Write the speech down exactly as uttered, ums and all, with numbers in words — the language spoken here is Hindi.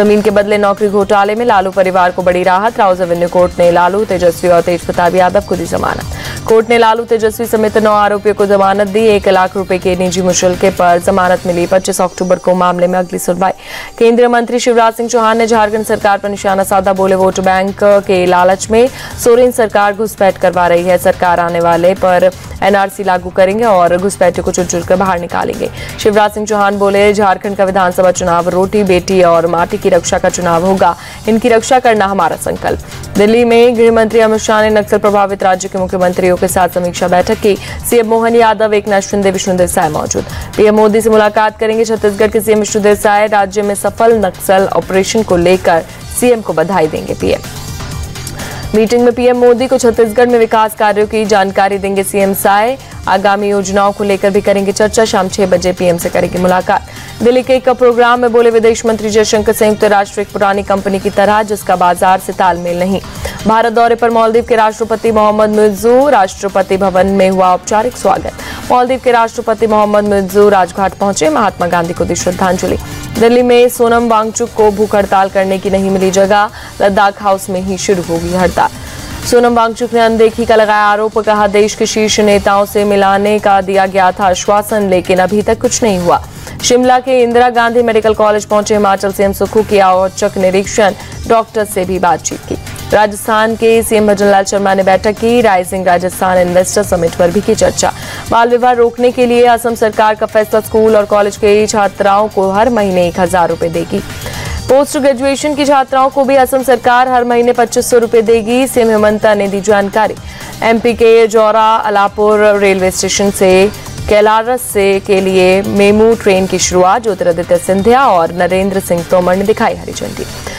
जमीन के बदले नौकरी घोटाले में लालू परिवार को बड़ी राहत। राउज एवेन्यू कोर्ट ने लालू, तेजस्वी और तेज प्रताप यादव को दी जमानत। कोर्ट ने लालू, तेजस्वी समेत नौ आरोपियों को जमानत दी। एक लाख रुपए के निजी मुशल्के पर जमानत मिली। पच्चीस अक्टूबर को मामले में अगली सुनवाई। केंद्रीय मंत्री शिवराज सिंह चौहान ने झारखंड सरकार पर निशाना साधा। बोले, वोट बैंक के लालच में सोरेन सरकार घुसपैठ करवा रही है। सरकार आने वाले पर एनआरसी लागू करेंगे और घुसपैठियों को चुन चुन कर बाहर निकालेंगे। शिवराज सिंह चौहान बोले, झारखंड का विधानसभा चुनाव रोटी, बेटी और माटी की रक्षा का चुनाव होगा। इनकी रक्षा करना हमारा संकल्प। दिल्ली में गृह मंत्री अमित शाह ने नक्सल प्रभावित राज्य के मुख्यमंत्रियों के साथ समीक्षा बैठक की। सीएम मोहन यादव, एकनाथ शिंदे, विष्णुदेव साय मौजूद। पीएम मोदी से मुलाकात करेंगे। छत्तीसगढ़ के सीएम विष्णुदेव साय राज्य में सफल नक्सल ऑपरेशन को लेकर सीएम को बधाई देंगे। पीएम मीटिंग में पीएम मोदी को छत्तीसगढ़ में विकास कार्यों की जानकारी देंगे। सीएम साय आगामी योजनाओं को लेकर भी करेंगे चर्चा। शाम छह बजे पीएम से करेंगे मुलाकात। दिल्ली के एक प्रोग्राम में बोले विदेश मंत्री जयशंकर, संयुक्त राष्ट्र एक पुरानी कंपनी की तरह जिसका बाजार से तालमेल नहीं। भारत दौरे पर मालदीव के राष्ट्रपति मोहम्मद मुइज्जू, राष्ट्रपति भवन में हुआ औपचारिक स्वागत। मालदीव के राष्ट्रपति मोहम्मद मुइज्जू राजघाट पहुंचे, महात्मा गांधी को दी श्रद्धांजलि। दिल्ली में सोनम वांगचुक को भूख हड़ताल करने की नहीं मिली जगह, लद्दाख हाउस में ही शुरू होगी हड़ताल। सोनम वांगचुक ने अनदेखी का लगाया आरोप। कहा, देश के शीर्ष नेताओं से मिलाने का दिया गया था आश्वासन, लेकिन अभी तक कुछ नहीं हुआ। शिमला के इंदिरा गांधी मेडिकल कॉलेज पहुंचे हिमाचल सीएम सुखू, किया औचक निरीक्षण, डॉक्टर से भी बातचीत की। राजस्थान के सीएम भजन लाल शर्मा ने बैठक की। राइजिंग राजस्थान इन्वेस्टर समिट पर भी की चर्चा। बाल विवाह रोकने के लिए असम सरकार का फैसला, स्कूल और कॉलेज के छात्राओं को हर महीने एक हजार रुपए देगी। पोस्ट ग्रेजुएशन की छात्राओं को भी असम सरकार हर महीने पच्चीस सौ रुपए देगी। सीएम हेमंता ने दी जानकारी। एमपी के जौरा अलापुर रेलवे स्टेशन से कैलारस से के लिए मेमू ट्रेन की शुरुआत। ज्योतिरादित्य सिंधिया और नरेंद्र सिंह तोमर ने दिखाई हरी झंडी।